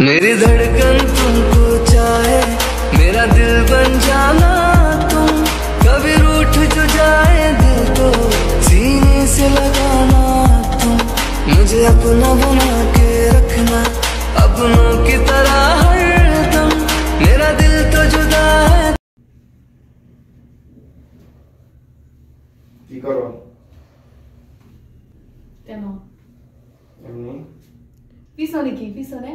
मेरी धड़कन तुमको चाहे, मेरा दिल बन जाना तुम। कभी रूठ जो जाए दिल को सीने से लगाना तुम। मुझे अपना बना के रखना अपनों की तरह हरदम। मेरा दिल तो जुदा है। की करो तेनो एमनी पिसोने की पिसोने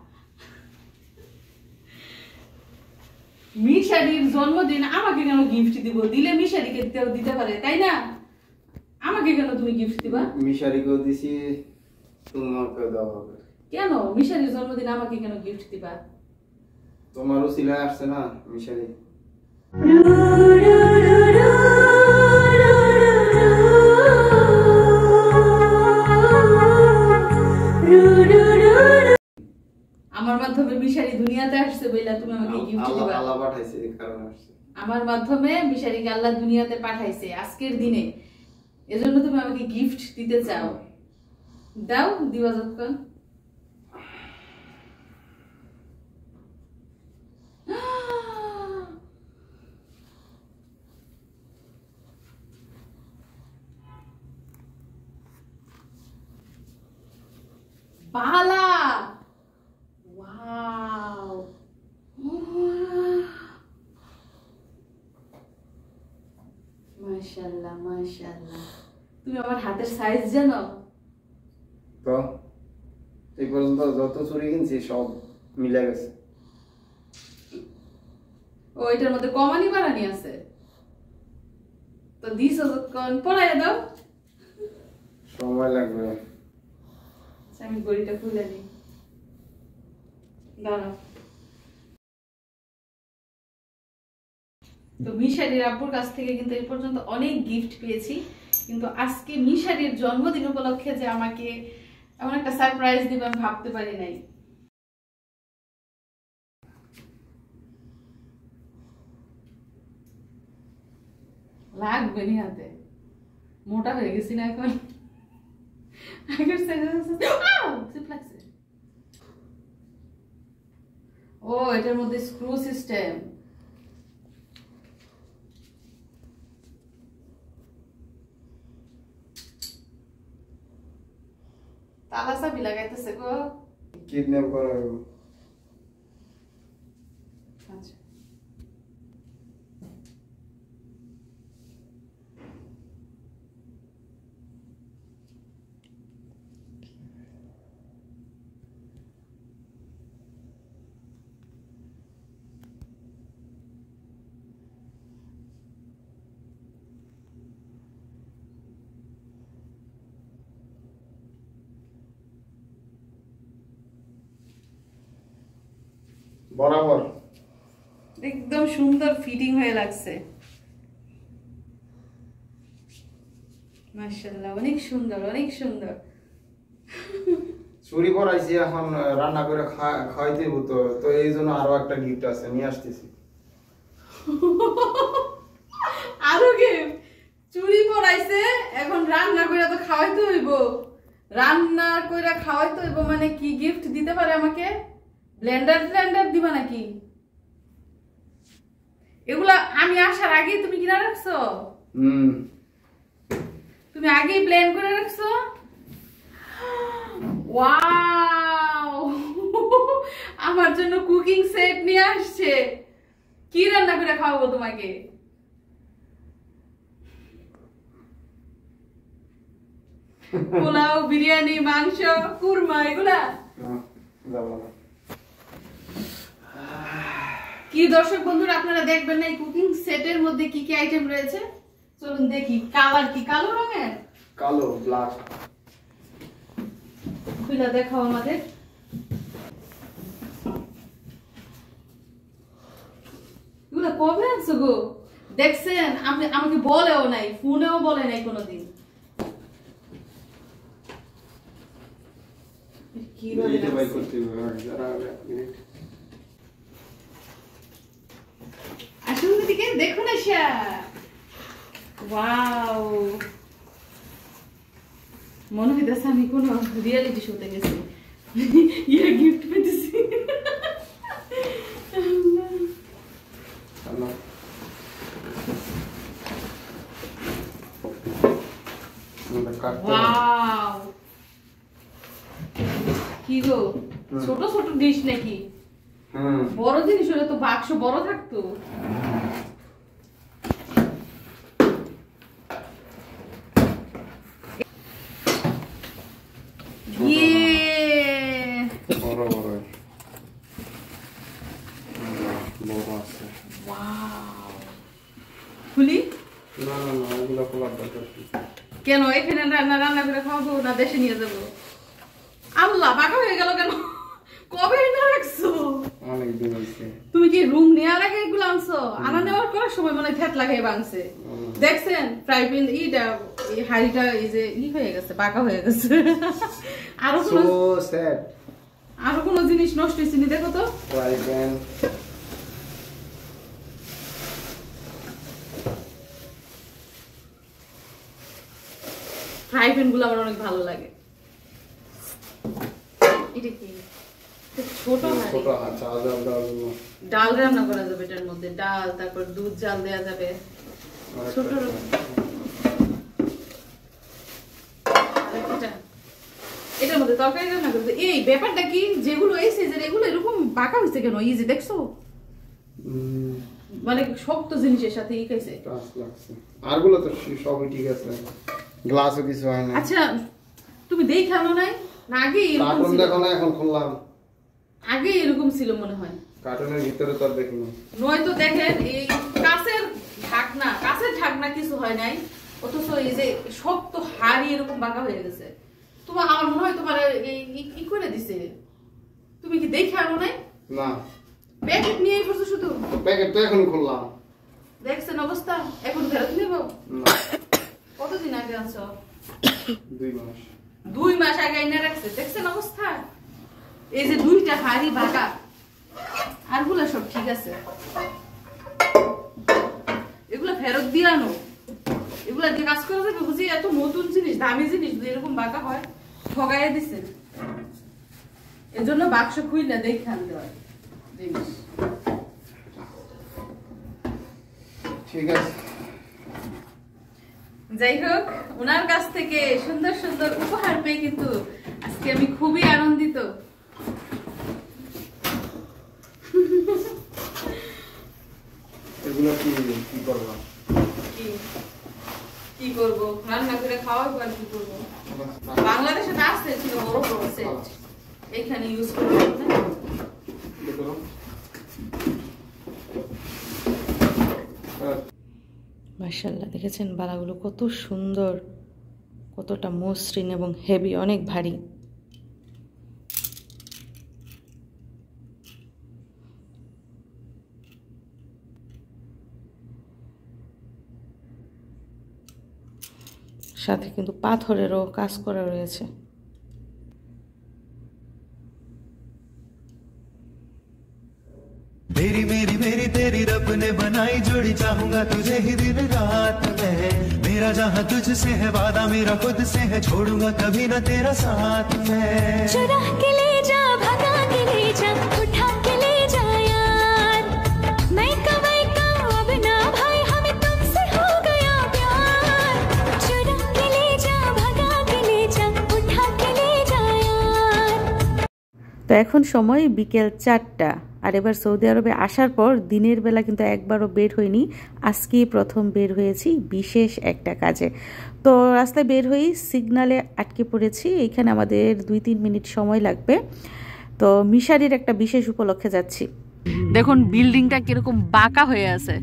মিশারির জন্মদিন আমাকে কেন গিফট দিব? দিলে মিশারিকে তেও দিতে পারে তাই না? আমাকে কেন তুমি গিফট দিবা? মিশারিকে দিছি তোমাকে দাও। কেন মিশারির জন্মদিন আমাকে কেন গিফট দিবা? তোমারও সিলা আসছে না মিশারি। আমার মাধ্যমে মিশারি দুনিয়াতে আসছে বইলা তুমি আমাকে গিফট দিবা। আল্লাহ পাঠাইছে এই কারণে আসছে। আমার মাধ্যমে মিশারিকে আল্লাহ দুনিয়াতে পাঠাইছে আজকের দিনে, এজন্য তুমি আমাকে গিফট দিতে চাও। দাও দিবা যতক্ষণ। বালা মাশাআল্লাহ মাশাআল্লাহ। তুমি আমার হাতের সাইজ জানো তো? এই পর্যন্ত যত চুড়ি কিনছি সব মিলা গেছে। ও এটার মধ্যে কমানি বাড়ানি আছে তো দিছো কোন পরায় দাও। সময় লাগবে। আমি গড়িটা খুলে দিই। দাঁড়াও। তো মিশারির আপুর কাছ থেকে কিন্তু এই পর্যন্ত অনেক গিফট পেয়েছি, কিন্তু আজকে মিশারির জন্মদিন উপলক্ষে যে আমাকে এমন একটা সারপ্রাইজ দিবে আমি ভাবতে পারি নাই। লাগবে নি হাতে, মোটা হয়ে গেছি না এখন। ও এটার মধ্যে স্ক্রু সিস্টেম। তালা চাবি লাগাইতেছে গো। কিডন্যাপ করা হইব। আচ্ছা বরাবর একদম সুন্দর ফিটিং হয়ে লাগছে। মাশাআল্লাহ অনেক সুন্দর অনেক সুন্দর। চুরি পরাইছি এখন রান্না করে খাইতে হতো, তো এইজন্য আরো একটা গিফট আছে নিয়ে আসতেছি। আরো গিফট? চুরি পরাইছে এখন রান্না করে তো খাওয়াইতে হইব। রান্না করে খাওয়াইতে হইব মানে কি গিফট দিতে পারে আমাকে? ব্লেন্ডার ব্লেন্ডার দিবা নাকি? এগুলা আমি আসার আগে তুমি কিনা রাখছো? তুমি আগে প্ল্যান করে রাখছো? ওয়াও আমার জন্য কুকিং সেট নিয়ে আসছে। কি রান্না করে খাওয়াবো তোমাকে? পোলাও, বিরিয়ানি, মাংস, কুরমা এগুলা? কি দর্শক বন্ধুরা আপনারা দেখবেন না এই কুকিং সেটের মধ্যে কি কি আইটেম রয়েছে, চলুন দেখি। কালার কি কালো রঙের? কালো, ব্ল্যাক। খুলে দেখাও আমাদের। এগুলো কবে আনছো গো? দেখছেন আপনি আমাকে বলেও নাই, ফোনেও বলে নাই কোনোদিন। কি ভাই করতে হবে আসুন দিকে দেখুন আশা। ওয়াও, মনে হইতেছে আমি কোন রিয়েলিটি শোতে গেছি, ইয়া গিফট পেতেছি। ওয়াও, কি গো ছোট ছোট ডিশ নাকি? বড় জিনিস হলে তো বাক্স বড় থাকতো। কেন এখানে রান্না রান্না করে খাওয়াবো না দেশে নিয়ে যাবো? আল্লাহ, বাঁকা হয়ে গেল কেন? কবে না রাখছো? তুমি কি রুম নেওয়ার আগে এগুলো আনছো? আনা নেওয়ার পর সময় মনে ফ্যাট লাগিয়ে বাংছে। দেখছেন ফ্রাই প্যান ইটা হাড়িটা এই যে ই হয়ে গেছে, বাঁকা হয়ে গেছে। আরো কোন জিনিস নষ্ট হয়েছে নি? দেখো তো ফ্রাই প্যান। ফ্রাই প্যান গুলো আমার অনেক ভালো লাগে। এটা কি ছোট ডাল রান্না করা যাবে এটার মধ্যে, ডাল তারপর দুধ জাল দেওয়া যাবে। ছোট এটার মধ্যে তরকারি রান্না করবে। এই ব্যাপারটা কি যেগুলো এই সিজনে এগুলো এরকম বাঁকা হয়েছে কেন? এই যে দেখছো মানে শক্ত জিনিসের সাথে ই খাইছে। আরগুলো তো সবই ঠিক আছে, গ্লাসও কিছু হয় না। আচ্ছা তুমি দেখানো নাই নাকি? এরকম দেখো না, এখন খুললাম। আগে এরকম ছিল মনে হয়, কার্টুনের ভিতরে তো দেখিনি। নয় তো দেখেন এই কাঁচের ঢাকনা, কাঁচের ঢাকনা কিছু হয় নাই, অথচ এই যে শক্ত হাড়ি এরকম বাঁকা হয়ে গেছে। তোমার আমার মনে হয় তোমার কি করে দিছে। তুমি কি দেখে আনো নাই? না, প্যাকেট নিয়ে পড়ছো শুধু। প্যাকেট তো এখন খুললাম, দেখছেন অবস্থা। এখন ফেরত নেব? না। কতদিন আগে আনছো? 2 মাস। 2 মাস আগে এনে রাখছে, দেখছেন অবস্থা। এই যে 2টা হাড়ি বাঁকা, আরগুলা সব ঠিক আছে। এগুলা ফেরত দিয়ে আনো, এগুলা দিয়ে কাজ করা যাবে। বুঝি এত নতুন জিনিস, দামি জিনিস এরকম বাঁকা হয়, ঠগাইয়া দিছে। এজন্য বাক্স খুই না দেখে আনতে হয় জিনিস। ঠিক আছে, যাই হোক ওনার কাছ থেকে সুন্দর সুন্দর উপহার পেয়ে কিন্তু আজকে আমি খুবই আনন্দিত। এগুলো কি করব? কি করব? রান্না করে খাওয়াবো আর কি করব? বাংলাদেশে তো আছে ছিল বড় বড় সেট, এখানে ইউজ করব না। দেখো মাশাআল্লাহ, দেখেছেন বালাগুলো কত সুন্দর, কতটা মসৃণ এবং হেভি, অনেক ভারী। সাথে কিন্তু পাথরেরও কাজ করা রয়েছে। मेरी मेरी मेरी तेरी रब ने बनाई जोड़ी, चाहूंगा तुझे ही दिन रात में। मेरा जहाँ तुझसे है वादा, मेरा खुद से है, छोड़ूंगा कभी ना तेरा साथ में। चुरा के ले जा, भगा के ले जा, उठा के ले जा यार। मैं का अब ना भाई, हमें तुमसे हो गया प्यार। चुरा के ले जा, भगा के ले जा, उठा के ले जा यार। तो এখন সময় বিকেল 4টা। আর এবার সৌদি আরবে আসার পর দিনের বেলা কিন্তু একবারও বের হইনি, আজকেই প্রথম বের হয়েছি বিশেষ একটা কাজে। তো রাস্তায় বের হয়েই সিগনালে আটকে পড়েছি, এইখানে আমাদের 2-3 মিনিট সময় লাগবে। তো মিশারির একটা বিশেষ উপলক্ষে যাচ্ছি। দেখুন বিল্ডিংটা কিরকম বাঁকা হয়ে আছে।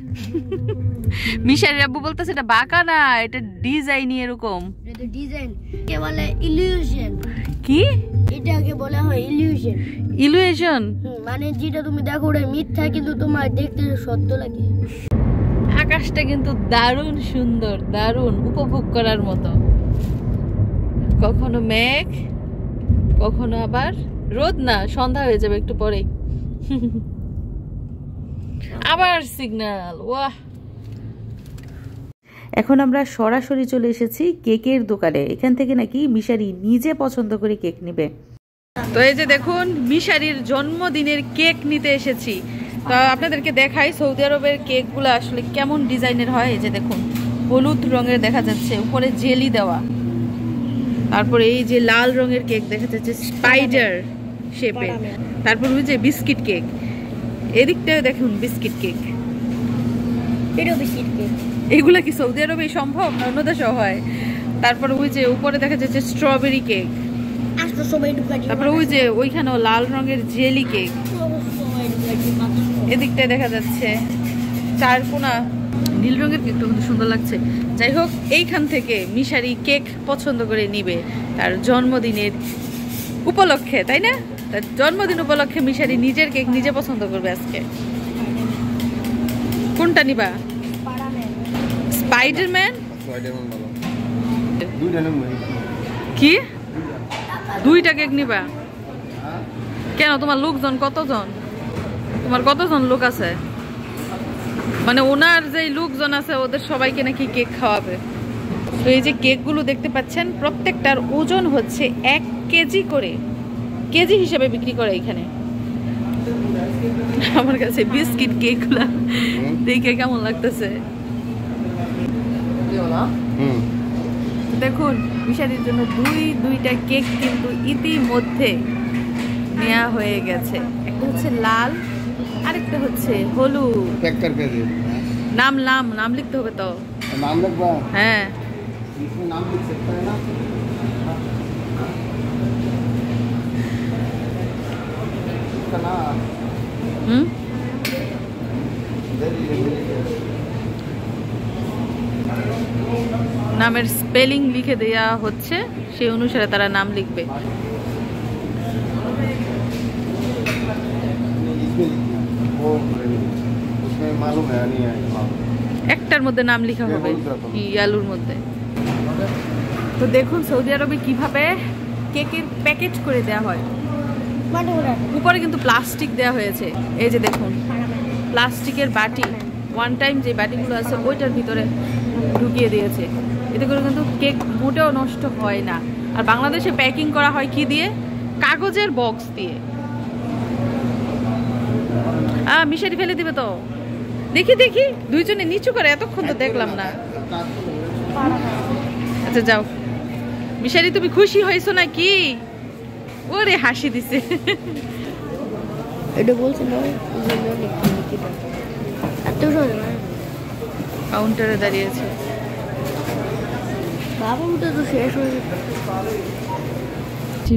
মিশারির আব্বু বলতেছে এটা বাঁকা না, এটা ডিজাইনই এরকম। এটা ডিজাইন কে বলে? ইলিউশন। কি এটাকে বলা হয়? ইলিউশন। ইলিউশন মানে যেটা তুমি দেখো ওটা মিথ্যা, কিন্তু তোমার দেখতে সত্য লাগে। আকাশটা কিন্তু দারুণ সুন্দর, দারুণ উপভোগ করার মতো। কখনো মেঘ, কখনো আবার রোদ। না, সন্ধ্যা হয়ে যাবে একটু পরেই। আবার সিগন্যাল, ওয়াহ। এখন আমরা সরাসরি চলে এসেছি কেকের দোকানে। এখান থেকে নাকি মিশারি নিজে পছন্দ করে কেক নেবে। তো এই যে দেখুন, মিশারির জন্মদিনের কেক নিতে এসেছি। তো আপনাদেরকে দেখাই সৌদি আরবের কেকগুলো আসলে কেমন ডিজাইনের হয়। এই যে দেখুন, হলুদ রঙের দেখা যাচ্ছে, উপরে জেলি দেওয়া। তারপর এই যে লাল রঙের কেক দেখা যাচ্ছে স্পাইডার শেপে। তারপর ওই যে বিস্কিট কেক, এদিকটাও দেখুন বিস্কিট কেক। এগুলা কি সৌদি আরবে সম্ভব না অন্য দেশও হয়? তারপর ওই যে উপরে দেখা যাচ্ছে স্ট্রবেরি কেক, তারপর ওই যে ওইখানেও লাল রঙের জেলি কেক। এদিকটা দেখা যাচ্ছে চারকোনা নীল রঙের কেকটা কিন্তু সুন্দর লাগছে। যাই হোক, এইখান থেকে মিশারি কেক পছন্দ করে নিবে তার জন্মদিনের উপলক্ষে, তাই না? তার জন্মদিন উপলক্ষে মিশারি নিজের কেক নিজে পছন্দ করবে আজকে। কোনটা নিবা? স্পাইডারম্যান কি? দুইটা কেক নিবা? কেন, তোমার লোকজন কতজন? তোমার কতজন লোক আছে? মানে ওনার যে লোকজন আছে ওদের সবাইকে নাকি কেক খাওয়াবে। তো এই যে কেকগুলো দেখতে পাচ্ছেন, প্রত্যেকটার ওজন হচ্ছে 1 কেজি করে, কেজি হিসাবে বিক্রি করে এখানে। আমার কাছে বিস্কিট কেকগুলো দেখে কেমন লাগতেছে দেখুন। মিশারির জন্য দুইটা কেক কিন্তু ইতিমধ্যে নেওয়া হয়ে গেছে। একটা হচ্ছে লাল, আরেকটা হচ্ছে হলুদ। নাম লিখতে হবে তো? হ্যাঁ, নামের স্পেলিং লিখে দেয়া হচ্ছে, সেই অনুসারে তারা নাম লিখবে। একটার মধ্যে নাম লেখা হবে কি আলুর মধ্যে। তো দেখুন সৌদি আরবে কিভাবে কেকের প্যাকেট করে দেয়া হয়। উপরে কিন্তু প্লাস্টিক দেয়া হয়েছে, এই যে দেখুন প্লাস্টিকের বাটি, ওয়ান টাইম যে বাটিগুলো আছে ওইটার ভিতরে ঢুকিয়ে দিয়েছে। এতে করে কিন্তু কেক মোটেও নষ্ট হয় না। আর বাংলাদেশে প্যাকিং করা হয় কি দিয়ে? কাগজের বক্স দিয়ে। মিশারি ফেলে দিবে তো? দেখি দেখি, দুইজনে নিচু করে, এতক্ষণ তো দেখলাম না। আচ্ছা যাও। মিশারি, তুমি খুশি হয়েছো নাকি? ওরে হাসি দিছে। কাউন্টারে দাঁড়িয়েছে।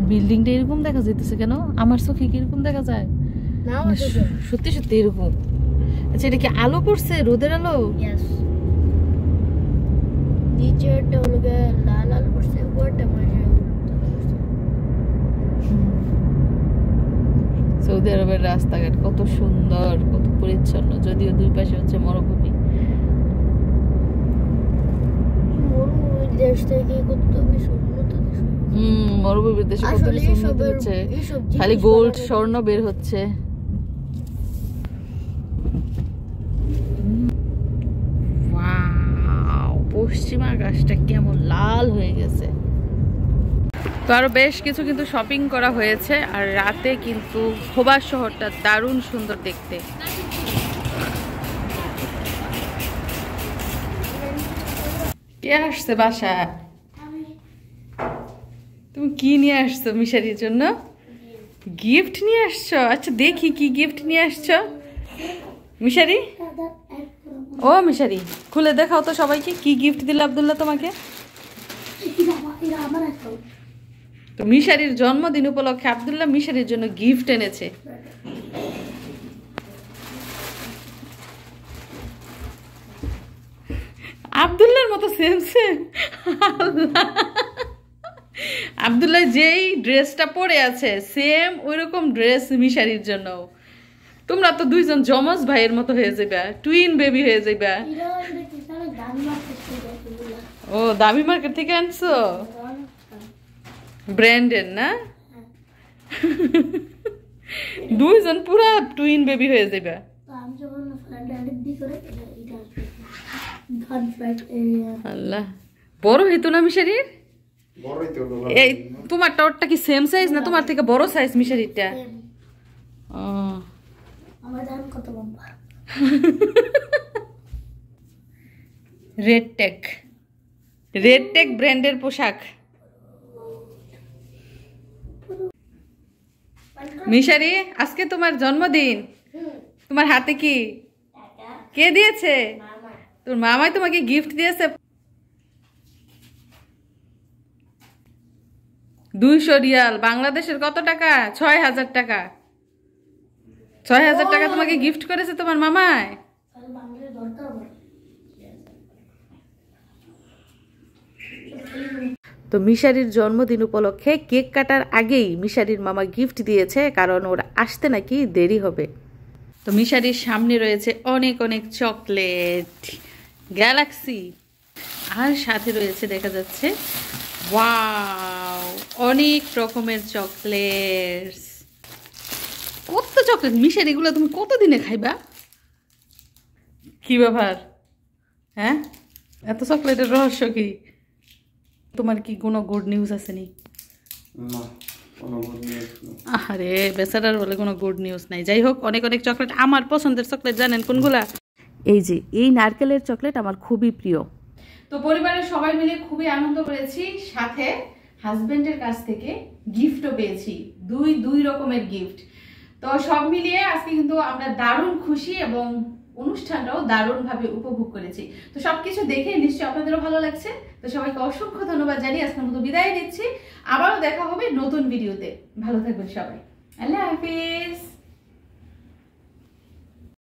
বিল্ডিংটা এরকম দেখা যাইতেছে কেন? আমার চোখে কিরকম দেখা যায়? সত্যি সত্যি এরকম। আচ্ছা, এটা কি আলো পড়ছে? রোদের আলো? সৌদি আরবের রাস্তাঘাট কত সুন্দর, কত পরিচ্ছন্ন, যদিও দুই পাশে হচ্ছে মরুভূমি। মরুভূমির দেশে কত কিছু হচ্ছে, খালি গোল্ড স্বর্ণ বের হচ্ছে। পশ্চিমা আকাশটা কেমন লাল হয়ে গেছে। তো আরো বেশ কিছু কিন্তু শপিং করা হয়েছে। আর রাতে কিন্তু খোবার শহরটা দারুণ সুন্দর দেখতে। কে আসছে বাসা? তুমি কি নিয়ে আসছো মিশারির জন্য? গিফট নিয়ে আসছো? আচ্ছা দেখি কি গিফট নিয়ে আসছো মিশারি। ও মিশারি, খুলে দেখাও তো সবাইকে কি গিফট দিল আব্দুল্লাহ তোমাকে। তো মিশারির জন্মদিন উপলক্ষে আব্দুল্লাহ মিশারির জন্য গিফট এনেছে। আব্দুল্লাহর মতো সেম সেম। আব্দুল্লাহ যেই ড্রেসটা পরে আছে সেম ওইরকম ড্রেস মিশারির জন্য। তোমরা তো দুইজন জমজ ভাইয়ের মতো হয়ে যাবে, টুইন বেবি হয়ে যাবে। ও দামি মার্কেট থেকে আনছো, ব্র্যান্ডের না? দুইজন পুরা টুইন বেবি হয়ে যাবে। আল্লাহ বড় হইতো না মিশারির? এই তোমার টাওয়ারটা কি সেম সাইজ না তোমার থেকে বড় সাইজ মিশারিরটা? ও আমার দাম কত বাবা? রেড টেক ব্র্যান্ডের পোশাক। মিশারি আজকে তোমার জন্মদিন, তোমার হাতে কি কে দিয়েছে? তোর মামাই তোমাকে গিফট দিয়েছে 200 রিয়াল। বাংলাদেশের কত টাকা? 6000 টাকা। 6000 টাকা তোমাকে গিফট করেছে তোমার মামাই। তো মিশারির জন্মদিন উপলক্ষে কেক কাটার আগেই মিশারির মামা গিফট দিয়েছে, কারণ ওর আসতে নাকি দেরি হবে। তো মিশারির সামনে রয়েছে অনেক অনেক চকলেট, গ্যালাক্সি, আর সাথে রয়েছে দেখা যাচ্ছে ওয়াও অনেক রকমের চকলেট। কত চকলেট মিশারি, এগুলো তুমি কতদিনে খাইবা? কি ব্যাপার, হ্যাঁ এত চকলেটের রহস্য কি? তোমার কি কোনো গুড নিউজ আছে নি? আরে বেচারার বলে কোনো গুড নিউজ নাই। যাই হোক, অনেক অনেক চকলেট। আমার পছন্দের চকলেট জানেন কোনগুলা? এই যে এই নারকেলের চকলেট আমার খুবই প্রিয়। তো পরিবারের সবাই মিলে খুবই আনন্দ করেছি, সাথে হাজবেন্ডের কাছ থেকে গিফটও পেয়েছি, দুই রকমের গিফট। তো সব মিলিয়ে আজকে কিন্তু আমরা দারুণ খুশি এবং অনুষ্ঠানটাও দারুণভাবে উপভোগ করেছি। তো সবকিছু দেখে নিশ্চয়ই আপনাদেরও ভালো লাগছে। তো সবাইকে অসংখ্য ধন্যবাদ জানিয়ে আজকের মতো বিদায় নিচ্ছি। আবারও দেখা হবে নতুন ভিডিওতে। ভালো থাকবেন সবাই। আল্লাহ হাফিজ।